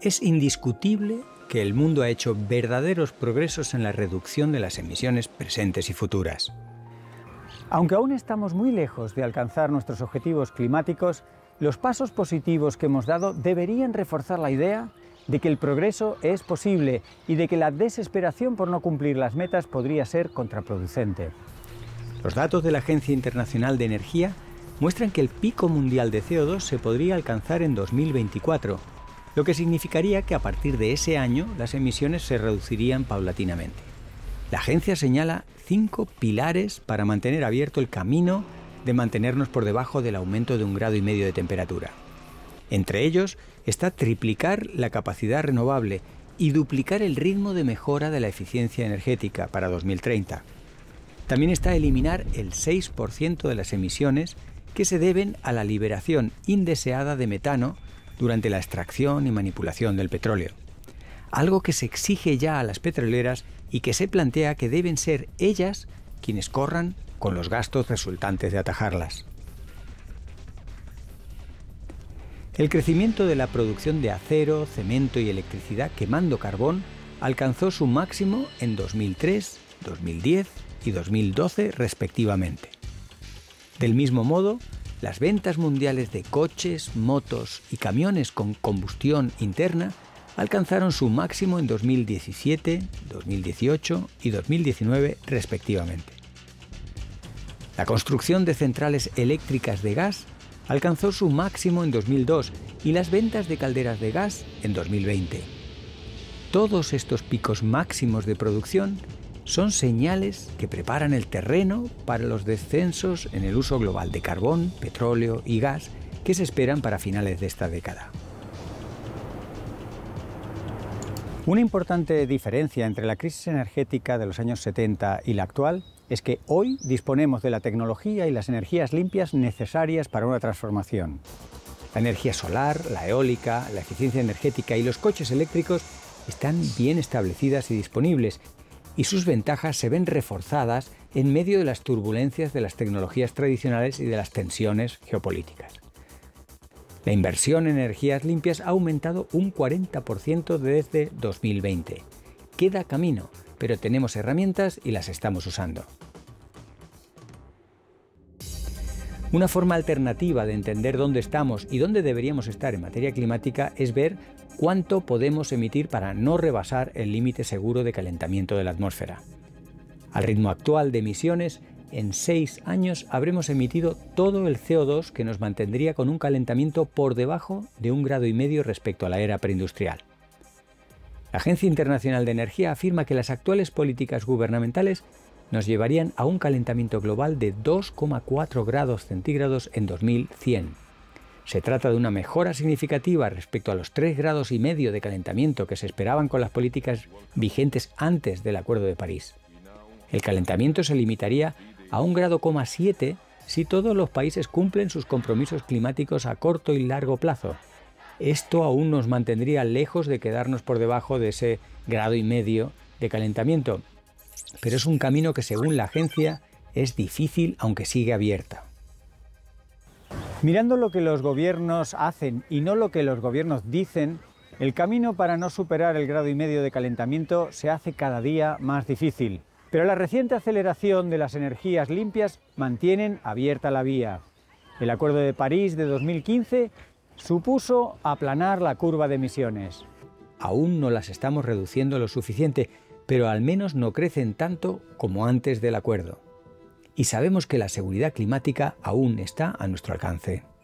Es indiscutible que el mundo ha hecho verdaderos progresos en la reducción de las emisiones presentes y futuras. Aunque aún estamos muy lejos de alcanzar nuestros objetivos climáticos, los pasos positivos que hemos dado deberían reforzar la idea de que el progreso es posible y de que la desesperación por no cumplir las metas podría ser contraproducente. Los datos de la Agencia Internacional de Energía muestran que el pico mundial de CO2 se podría alcanzar en 2024, lo que significaría que a partir de ese año las emisiones se reducirían paulatinamente. La agencia señala 5 pilares para mantener abierto el camino de mantenernos por debajo del aumento de 1,5 grados de temperatura. Entre ellos está triplicar la capacidad renovable y duplicar el ritmo de mejora de la eficiencia energética para 2030. También está eliminar el 6% de las emisiones que se deben a la liberación indeseada de metano durante la extracción y manipulación del petróleo, algo que se exige ya a las petroleras y que se plantea que deben ser ellas quienes corran con los gastos resultantes de atajarlas. El crecimiento de la producción de acero, cemento y electricidad quemando carbón alcanzó su máximo en 2003, 2010 y 2012 respectivamente. Del mismo modo, las ventas mundiales de coches, motos y camiones con combustión interna alcanzaron su máximo en 2017, 2018 y 2019 respectivamente. La construcción de centrales eléctricas de gas alcanzó su máximo en 2002 y las ventas de calderas de gas en 2020. Todos estos picos máximos de producción son señales que preparan el terreno para los descensos en el uso global de carbón, petróleo y gas que se esperan para finales de esta década. Una importante diferencia entre la crisis energética de los años 70 y la actual es que hoy disponemos de la tecnología y las energías limpias necesarias para una transformación. La energía solar, la eólica, la eficiencia energética y los coches eléctricos están bien establecidas y disponibles, y sus ventajas se ven reforzadas en medio de las turbulencias de las tecnologías tradicionales y de las tensiones geopolíticas. La inversión en energías limpias ha aumentado un 40% desde 2020. Queda camino, pero tenemos herramientas y las estamos usando. Una forma alternativa de entender dónde estamos y dónde deberíamos estar en materia climática es ver cuánto podemos emitir para no rebasar el límite seguro de calentamiento de la atmósfera. Al ritmo actual de emisiones, en 6 años habremos emitido todo el CO2 que nos mantendría con un calentamiento por debajo de 1,5 grados respecto a la era preindustrial. La Agencia Internacional de Energía afirma que las actuales políticas gubernamentales nos llevarían a un calentamiento global de 2,4 grados centígrados en 2100. Se trata de una mejora significativa respecto a los 3,5 grados de calentamiento que se esperaban con las políticas vigentes antes del Acuerdo de París. El calentamiento se limitaría a 1,7 grados si todos los países cumplen sus compromisos climáticos a corto y largo plazo. Esto aún nos mantendría lejos de quedarnos por debajo de ese 1,5 grados de calentamiento, pero es un camino que, según la agencia, es difícil aunque sigue abierta. Mirando lo que los gobiernos hacen y no lo que los gobiernos dicen, el camino para no superar el 1,5 grados de calentamiento se hace cada día más difícil. Pero la reciente aceleración de las energías limpias mantienen abierta la vía. El Acuerdo de París de 2015 supuso aplanar la curva de emisiones. Aún no las estamos reduciendo lo suficiente, pero al menos no crecen tanto como antes del acuerdo. Y sabemos que la seguridad climática aún está a nuestro alcance.